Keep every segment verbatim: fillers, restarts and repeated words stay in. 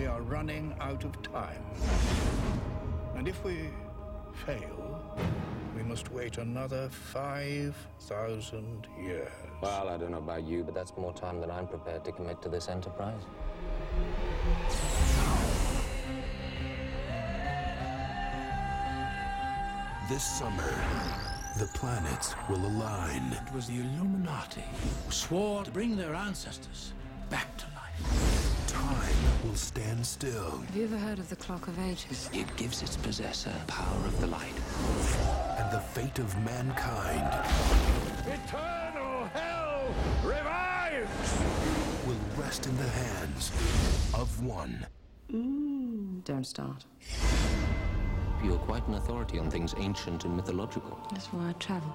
we are running out of time. And if we fail, we must wait another five thousand years. Well, I don't know about you, but that's more time than I'm prepared to commit to this enterprise. This summer, the planets will align. It was the Illuminati who swore to bring their ancestors back to life. Time will stand still. Have you ever heard of the Clock of Ages? It gives its possessor power of the light. And the fate of mankind... Eternal hell revives! ...will rest in the hands of one. Mm, don't start. You're quite an authority on things ancient and mythological. That's why I travel.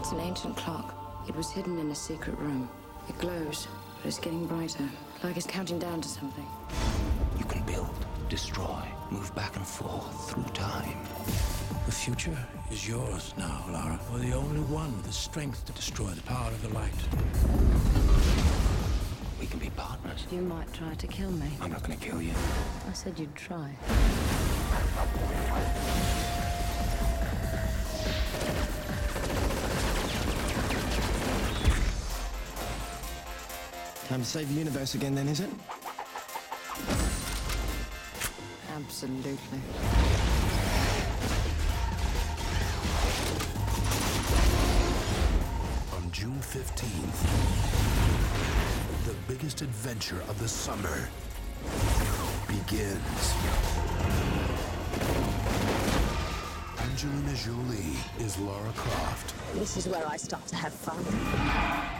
It's an ancient clock. It was hidden in a secret room. It glows, but it's getting brighter, like it's counting down to something. You can build, destroy, move back and forth through time. The future is yours now, Lara. We're the only one with the strength to destroy the power of the light. We can be partners. You might try to kill me. I'm not going to kill you. I said you'd try. Time to save the universe again, then, is it? Absolutely. On June fifteenth... the biggest adventure of the summer begins. Angelina Jolie is Lara Croft. This is where I start to have fun.